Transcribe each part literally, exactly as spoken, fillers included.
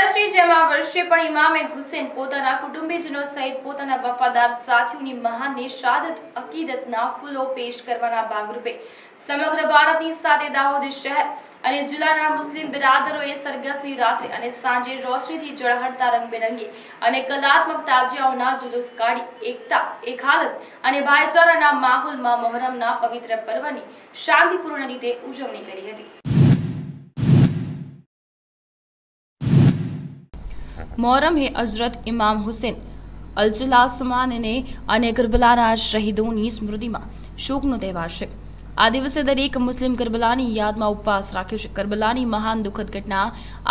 વરસની જેમ આ વર્ષે પણ ઇમામે હુસેન પોતાના કુટુંબીજનો સહિત પોતાના વફાદાર સાથીઓની મહાન નિશાદત અકીદતના ફૂલો પેશ કરવાના ભાગરૂપે સમગ્ર ભારતની સાથે દાહોદ શહેર અને જિલ્લાના મુસ્લિમ બિરાદરોએ સરઘસની રાત્રે અને સાંજે રોશનીથી ઝળહળતા રંગબેરંગી અને કલાત્મક તાજિયાઓના જુલુસ કાઢી એકતા, એકહાલસ અને ભાઈચારાના માહોલમાં મોહરમના પવિત્ર પર્વની શાંતિપૂર્ણ રીતે ઉજવણી કરી હતી. मोहर्रम है हजरत इमाम हुसैन अलजुला समानने अने करबलाना शहीदोनी स्मृतिमां शोकनो तहेवार छे। आ दिवसे दरेक मुस्लिम करबलानी यादमां उपवास राख्यो छे। करबलानी महान दुखद घटना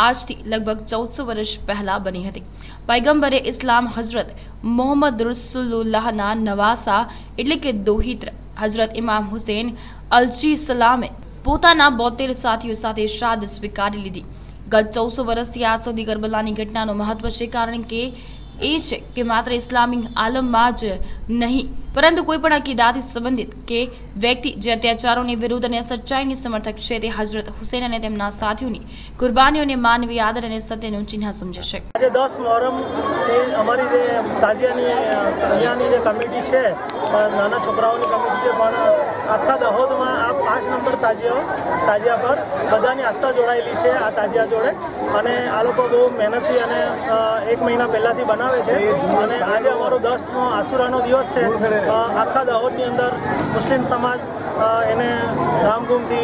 आजथी लगभग चौदह सौ वर्ष पहला बनी हती। पैगंबरे इस्लाम हजरत मोहम्मद रसूलुल्लाहना नवासा एटले के दोहित्र हजरत इमाम हुसैन अलजी सलामे पोताना बोतेर साथीओ साथे शाद स्वीकारी लीधी। गत चौदह सौ वर्षथी आज सुधी करबलानी घटनानो महत्व छे, कारण के ए छे के मात्र इस्लामी आलममां ज नहीं परंतु कोईपण अकीदाथी संबंधित के व्यक्ति जे अत्याचारोनी विरुद्ध अने सच्चाईनी समर्थक छे ते हजरत हुसैन अने तेमना साथीओनी कुर्बानीओने मानवीय आदर अने सत्यनुं चिन्ह समजे छे। आज दस मोहर्रम अमारी जे ताजियानी अहींयानी जे कमिटी छे नाना छोकराओनी कमिटी छे पण आखा दाहोदमां आ पांच नंबर ताजियाओ ताजिया पर बधानी आस्था जोड़ायेली छे। आ ताजिया जोड़े अने आ लोको बहुत मेहनतथी अने एक महीना पहलाथी बनावे छे अने आजे अमारो दसमो आशुरानो दिवस छे। आखा दाहोदनी अंदर मुस्लिम समाज एने धामधूमथी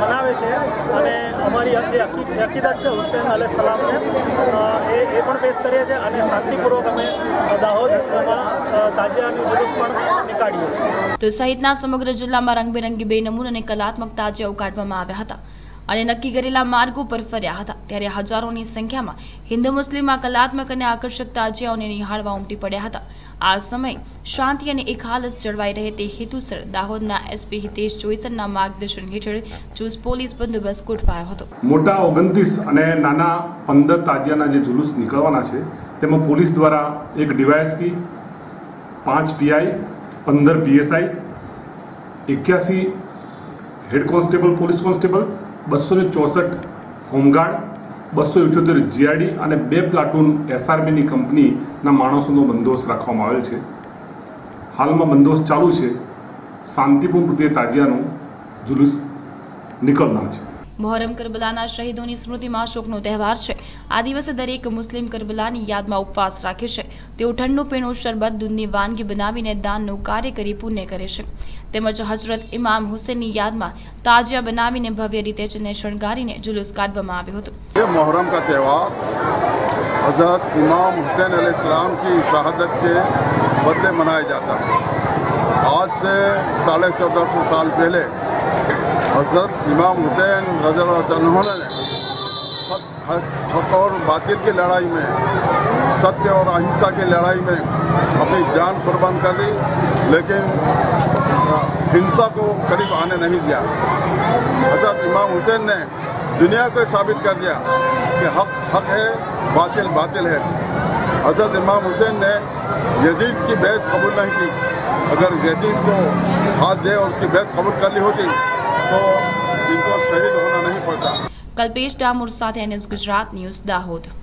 मनावे छे अने अमारी आखी हकीकत छे हुसैन अलै सलामने ए ए पण पेश करीए छे अने शांतिपूर्वक अमे दाहोदमां ताजियानो जुलूस पण निकाळीए छे। तो सहितना समग्र जिल्लामां रंगबेरंगी बेनमून अने कलात्मक ताजियाओ काढवामां આવ્યા હતા અને નક્કી કરેલા માર્ગો પર ફર્યા હતા, ત્યારે હજારોની સંખ્યામાં હિન્દુ મુસ્લિમમાં કલાત્મક અને આકર્ષક તાજિયાઓને નિહાળવા ઉમટી પડ્યા હતા. આ સમયે શાંતિ અને એકહાલસ જળવાઈ રહે તે હેતુસર દાહોદના એસપી હિતેશ જોઈસનના માર્ગદર્શન હેઠળ જુસ પોલીસ બંદોબસ્ત ગોઠવાયો હતો. મોટા ઓગણત્રીસ અને નાના પંદર તાજિયાના જે જુલુસ નીકળવાના છે તેમાં પોલીસ દ્વારા એક ડીવાયએસપી, પાંચ પીઆઈ, પંદર પીએસઆઈ, इक्यासी हेड कॉन्स्टेबल पोलिस कॉन्स्टेबल, बसो ने चौसठ होमगार्ड, बसो इठोतेर जीआरडी और बे प्लाटून एसआरबी कंपनी मणसों बंदोबस्त राखवामां आवेल छे। हाल में बंदोबस्त चालू है। शांतिपूर्ण रीते ताजियानो जुलूस निकलना है। मोहर्रम करबलाना शहीदोनी स्मृतिमां शोकनो तहेवार छे। आ दिवसे दरेक मुस्लिम करबलानी यादमां उपवास राखे छे। तेओ ठंडो पीणो शरबत दूधनी वानगी बनावीने दाननो कार्य करी पुण्य करे छे। તેમજ હજરત ઇમામ હુસૈનની યાદમાં તાજિયા બનાવીને ભવ્ય રીતે તેને શણગારીને જુલુસ કાઢવામાં આવ્યો હતો. ये मोहर्रम का त्यौहार हजरत इमाम हुसैन अलैहिस्सलाम की शहादत के बदले मनाया जाता है। आज से साढ़े चौदह सौ साल पहले हजरत इमाम हुसैन रज़ियल्लाहु अन्हु ने हक और बातिल की लड़ाई में, सत्य और अहिंसा की लड़ाई में अपनी जान कुर्बान कर दी, लेकिन हिंसा को करीब आने नहीं दिया। हजरत इमाम हुसैन ने दुनिया को साबित कर दिया कि हक हक है, बातिल बातिल है। हजरत इमाम हुसैन ने यजीद की बैत कबूल नहीं की। अगर यजीद को हाथ दे और उसकी बैत कबूल कर ली होती तो इनको शहीद होना नहीं पड़ता। कल्पेश डामोर साथ N S Gujarat news Dahod.